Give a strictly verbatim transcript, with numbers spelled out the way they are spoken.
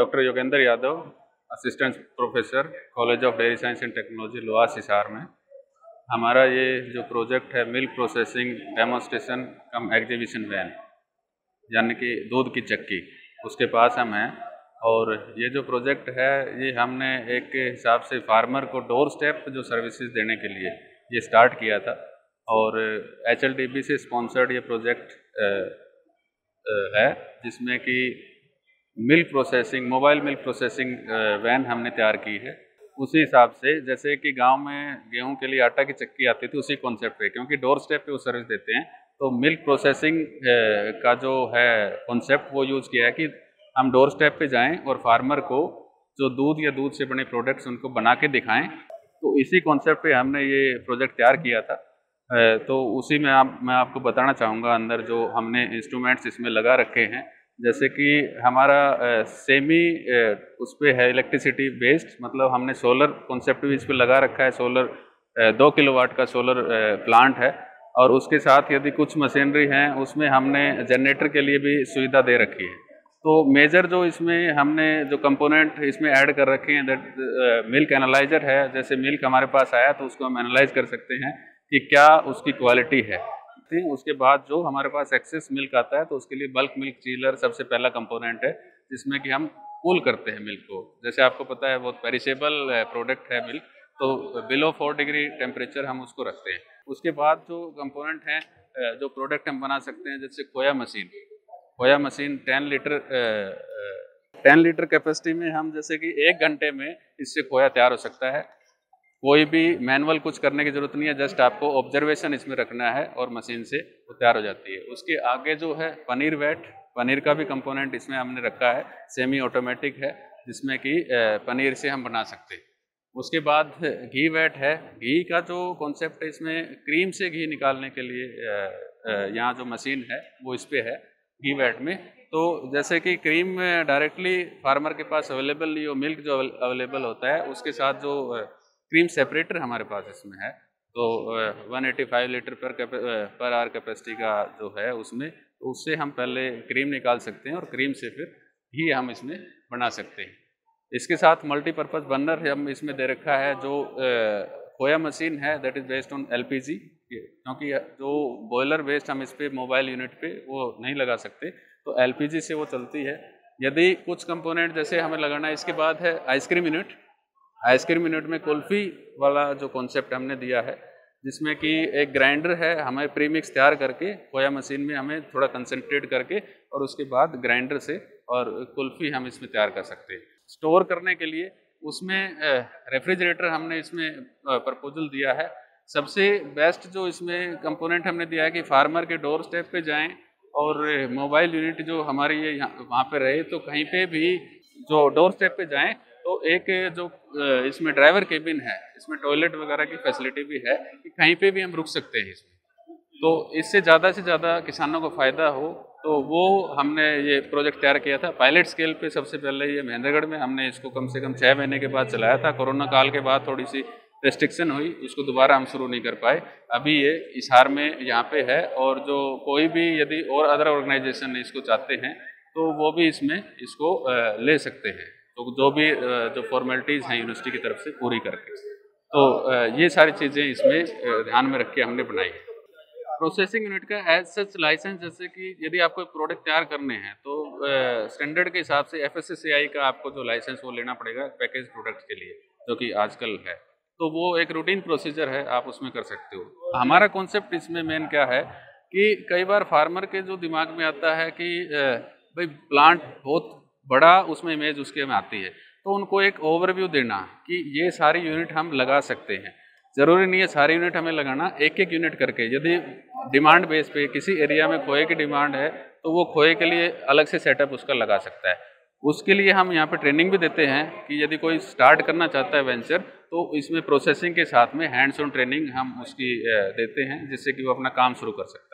Doctor Yogendra Yadav, assistant professor, college of dairy science and technology लोहा हिसार में। हमारा ये जो प्रोजेक्ट है milk processing demonstration cum exhibition van, यानी कि दूध की चक्की, उसके पास हम हैं। और ये जो प्रोजेक्ट है ये हमने एक हिसाब से फार्मर को डोर स्टेप जो सर्विसेज देने के लिए ये स्टार्ट किया था, और एच एल डी बी से स्पॉन्सर्ड ये प्रोजेक्ट है, जिसमें कि milk processing mobile milk processing van हमने तैयार की है। उसी हिसाब से जैसे कि गांव में गेहूं के लिए आटा की चक्की आती थी, उसी कॉन्सेप्ट पे, क्योंकि डोर स्टेप पे वो सर्विस देते हैं, तो मिल्क प्रोसेसिंग का जो है कॉन्सेप्ट वो यूज़ किया है कि हम डोर स्टेप पे जाएं और फार्मर को जो दूध या दूध से बने प्रोडक्ट्स उनको बना के दिखाएँ। तो इसी कॉन्सेप्ट पे हमने ये प्रोजेक्ट तैयार किया था। तो उसी में आप मैं आपको बताना चाहूँगा अंदर जो हमने इंस्ट्रूमेंट्स इसमें लगा रखे हैं, जैसे कि हमारा सेमी उस पर है इलेक्ट्रिसिटी बेस्ड, मतलब हमने सोलर कॉन्सेप्ट भी इस पर लगा रखा है। सोलर दो किलोवाट का सोलर प्लांट है, और उसके साथ यदि कुछ मशीनरी हैं उसमें हमने जनरेटर के लिए भी सुविधा दे रखी है। तो मेजर जो इसमें हमने जो कंपोनेंट इसमें ऐड कर रखे हैं, दैट मिल्क एनालाइजर है, जैसे मिल्क हमारे पास आया तो उसको हम एनालाइज कर सकते हैं कि क्या उसकी क्वालिटी है। उसके बाद जो हमारे पास एक्सेस मिल्क आता है तो उसके लिए बल्क मिल्क चीलर सबसे पहला कंपोनेंट है, जिसमें कि हम कूल करते हैं मिल्क को। जैसे आपको पता है बहुत पेरिशेबल प्रोडक्ट है मिल्क, तो बिलो फोर डिग्री टेम्परेचर हम उसको रखते हैं। उसके बाद जो कंपोनेंट हैं जो प्रोडक्ट हम बना सकते हैं, जैसे khoya machine khoya machine ten litre ten litre capacity में हम जैसे कि एक घंटे में इससे खोया तैयार हो सकता है। कोई भी मैनुअल कुछ करने की ज़रूरत नहीं है, जस्ट आपको ऑब्जर्वेशन इसमें रखना है और मशीन से वो तैयार हो जाती है। उसके आगे जो है पनीर वेट पनीर का भी कंपोनेंट इसमें हमने रखा है, सेमी ऑटोमेटिक है, जिसमें कि पनीर से हम बना सकते हैं। उसके बाद घी वेट है, घी का जो कॉन्सेप्ट है इसमें क्रीम से घी निकालने के लिए यहाँ जो मशीन है वो इस पर है घी वेट में। तो जैसे कि क्रीम डायरेक्टली फार्मर के पास अवेलेबल नहीं हो, मिल्क जो अवेलेबल होता है उसके साथ जो क्रीम सेपरेटर हमारे पास इसमें है, तो एक सौ पचासी लीटर पर पर आवर कैपेसिटी का जो है उसमें, तो उससे हम पहले क्रीम निकाल सकते हैं और क्रीम से फिर घी हम इसमें बना सकते हैं। इसके साथ मल्टीपर्पज़ बर्नर हम इसमें दे रखा है, जो खोया मशीन है that is based on LPG, क्योंकि जो बॉयलर बेस्ड हम इस पर मोबाइल यूनिट पे वो नहीं लगा सकते, तो एलपीजी से वो चलती है। यदि कुछ कंपोनेंट जैसे हमें लगाना है, इसके बाद है आइसक्रीम यूनिट आइसक्रीम यूनिट में कुल्फ़ी वाला जो कॉन्सेप्ट हमने दिया है, जिसमें कि एक ग्राइंडर है, हमें प्रीमिक्स तैयार करके खोया मशीन में हमें थोड़ा कंसनट्रेट करके और उसके बाद ग्राइंडर से और कुल्फ़ी हम इसमें तैयार कर सकते हैं। स्टोर करने के लिए उसमें रेफ्रिजरेटर हमने इसमें प्रपोजल दिया है। सबसे बेस्ट जो इसमें कंपोनेंट हमने दिया है कि फार्मर के डोर स्टेप पर जाएँ और मोबाइल यूनिट जो हमारी ये वहाँ पर रहे, तो कहीं पर भी जो डोर स्टेप पर जाएँ तो एक जो इसमें ड्राइवर केबिन है, इसमें टॉयलेट वगैरह की फैसिलिटी भी है कि कहीं पे भी हम रुक सकते हैं इसमें, तो इससे ज़्यादा से ज़्यादा किसानों को फ़ायदा हो, तो वो हमने ये प्रोजेक्ट तैयार किया था पायलट स्केल पे। सबसे पहले ये महेंद्रगढ़ में हमने इसको कम से कम छः महीने के बाद चलाया था। कोरोना काल के बाद थोड़ी सी रेस्ट्रिक्शन हुई, उसको दोबारा हम शुरू नहीं कर पाए। अभी ये हिसार में यहाँ पे है, और जो कोई भी यदि और अदर ऑर्गेनाइजेशन इसको चाहते हैं तो वो भी इसमें इसको ले सकते हैं, तो जो भी जो फॉर्मेलिटीज़ हैं यूनिवर्सिटी की तरफ से पूरी करके। तो ये सारी चीज़ें इसमें ध्यान में रख के हमने बनाई है। प्रोसेसिंग यूनिट का एज सच लाइसेंस, जैसे कि यदि आपको प्रोडक्ट तैयार करने हैं तो स्टैंडर्ड के हिसाब से F S S A I का आपको जो लाइसेंस वो लेना पड़ेगा पैकेज प्रोडक्ट के लिए, जो कि आजकल है, तो वो एक रूटीन प्रोसीजर है, आप उसमें कर सकते हो। हमारा कॉन्सेप्ट इसमें मेन क्या है कि कई बार फार्मर के जो दिमाग में आता है कि भाई प्लांट बहुत बड़ा, उसमें इमेज उसके में आती है, तो उनको एक ओवरव्यू देना कि ये सारी यूनिट हम लगा सकते हैं। ज़रूरी नहीं है सारी यूनिट हमें लगाना, एक एक यूनिट करके। यदि डिमांड बेस पे किसी एरिया में खोए की डिमांड है तो वो खोए के लिए अलग से सेटअप उसका लगा सकता है। उसके लिए हम यहाँ पे ट्रेनिंग भी देते हैं कि यदि कोई स्टार्ट करना चाहता है वेंचर तो इसमें प्रोसेसिंग के साथ में हैंड्स ऑन ट्रेनिंग हम उसकी देते हैं, जिससे कि वो अपना काम शुरू कर सके।